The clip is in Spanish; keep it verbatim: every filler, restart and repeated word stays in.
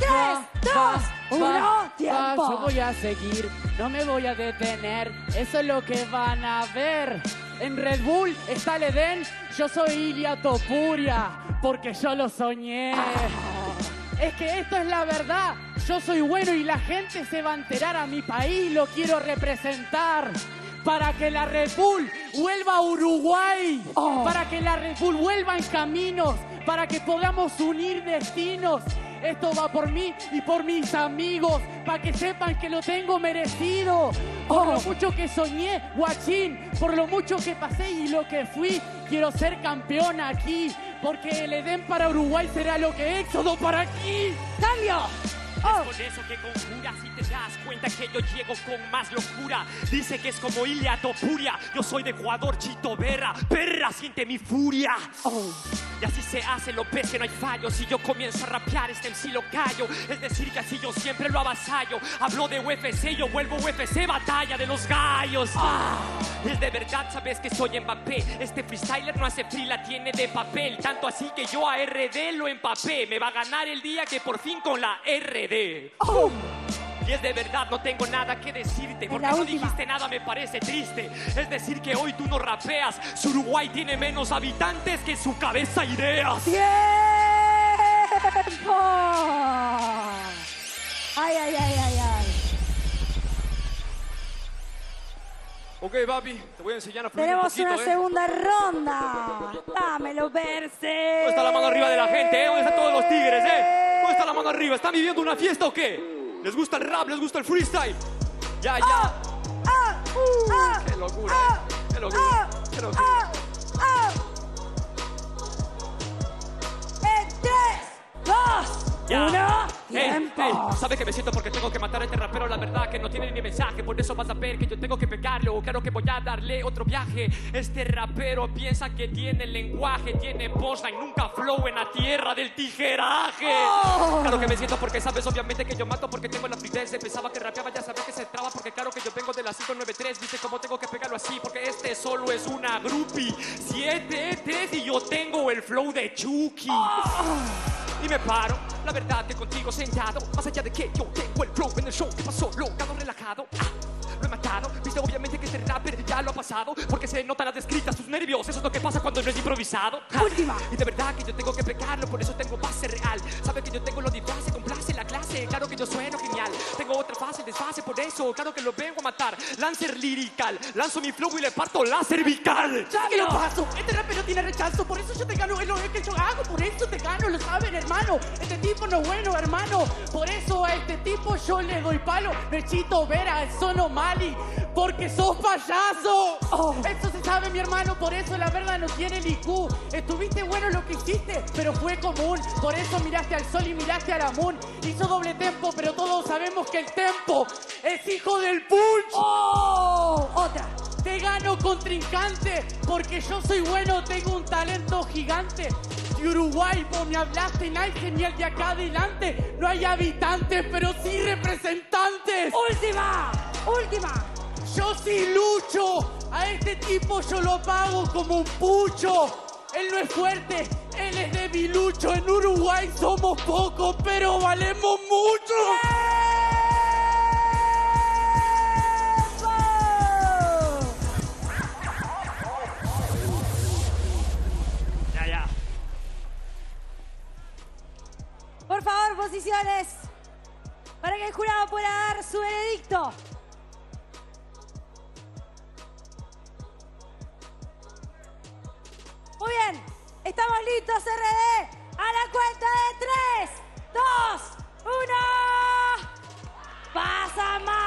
tres, dos, uno, tiempo. Yo voy a seguir, no me voy a detener. Eso es lo que van a ver. En Red Bull está el Edén. Yo soy Ilia Topuria, porque yo lo soñé. Es que esto es la verdad. Yo soy bueno y la gente se va a enterar. A mi país lo quiero representar. Para que la Red Bull vuelva a Uruguay. Oh. Para que la Red Bull vuelva en caminos. Para que podamos unir destinos. Esto va por mí y por mis amigos. Para que sepan que lo tengo merecido. Por oh. lo mucho que soñé, guachín. Por lo mucho que pasé y lo que fui. Quiero ser campeón aquí. Porque el Edén para Uruguay será lo que éxodo para aquí. ¡Cambio! Oh. Es con eso que conjuras y te das cuenta que yo llego con más locura. Dice que es como Ilia Topuria. Yo soy de Ecuador, Chito Berra. Perra, siente mi furia. Oh. Y así se hace, lo ves que no hay fallo. Si yo comienzo a rapear, este M C lo callo. Es decir, que así yo siempre lo avasallo. Hablo de U F C, yo vuelvo U F C, batalla de los gallos. Ah. Es de verdad, sabes que soy Mbappé. Este freestyler no hace free, la tiene de papel. Tanto así que yo a R D lo empapé. Me va a ganar el día que por fin con la R D. Oh. Y es de verdad, no tengo nada que decirte. Porque no dijiste nada, me parece triste. Es decir que hoy tú no rapeas. Su Uruguay tiene menos habitantes que su cabeza ideas. ¡Tiempo! Ay, ay, ay, ay, ay. Ok, papi, te voy a enseñar a fluir un poquito. Tenemos una eh. segunda ronda. Dámelo, verse. ¿Dónde está la mano arriba de la gente, eh? ¿Dónde están todos los tigres, eh? ¿Está la mano arriba? ¿Están viviendo una fiesta o qué? ¿Les gusta el rap? ¿Les gusta el freestyle? Ya, ya. Oh, oh, uh, ¡Qué locura! Oh, eh. ¡Qué locura! Oh, ¡Qué locura! Oh, oh. ¡En tres, dos, uno, tiempo! Hey, hey. ¿Sabes que me siento porque tengo que matar a este rapero? La verdad que no tiene ni mensaje. Por eso vas a ver que yo tengo que pegarle. O claro que voy a darle otro viaje. Este rapero piensa que tiene lenguaje. Tiene posta y nunca flow en la tierra del tijeraje. Oh. Claro que me siento porque sabes obviamente que yo mato. Porque tengo la fluidez. Pensaba que rapeaba, ya sabes que se traba. Porque claro que yo vengo de la cinco nueve tres. Viste cómo tengo que pegarlo así. Porque este solo es una groupie siete tres. Y yo tengo el flow de Chucky. Oh. Y me paro, la verdad que contigo sentado. Más allá de que yo tengo el flow en el show. ¿Qué pasó? Locado, relajado. Ah, lo he matado. Viste obviamente que este rapper ya lo ha pasado. Porque se notan las descritas, sus nervios. Eso es lo que pasa cuando no es improvisado. Ja. Última. Y de verdad que yo tengo que pegarlo. Por eso tengo base real. Sabe que yo tengo los disfraces. Complace la clase. Claro que yo sueno genial. Tengo otra fase, desfase. Por eso, claro que lo vengo a matar. Lancer lirical. Lanzo mi flow y le parto la cervical. Ya que lo paso. Este rapper no tiene rechazo. Por eso yo te gano. Es lo que yo hago. Por eso te gano. Lo saben, hermano. Hermano, este tipo no es bueno, hermano. Por eso a este tipo yo le doy palo. De Chito Vera, el solo Mali. Porque sos payaso. Oh. Eso se sabe, mi hermano. Por eso la verdad no tiene el I Q. Estuviste bueno lo que hiciste, pero fue común. Por eso miraste al sol y miraste a la moon. Hizo doble tempo, pero todos sabemos que el tempo es hijo del punch. Oh. Otra. Te gano, contrincante. Porque yo soy bueno, tengo un talento gigante. Y Uruguay, vos me hablaste en Ángel ni el de acá adelante. No hay habitantes, pero sí representantes. ¡Última! ¡Última! Yo sí lucho. A este tipo yo lo pago como un pucho. Él no es fuerte, él es debilucho. En Uruguay somos pocos, pero valemos mucho. ¡Eh! Por favor, posiciones, para que el jurado pueda dar su veredicto. Muy bien, estamos listos, R D, a la cuenta de tres, dos, uno. ¡Pasa más!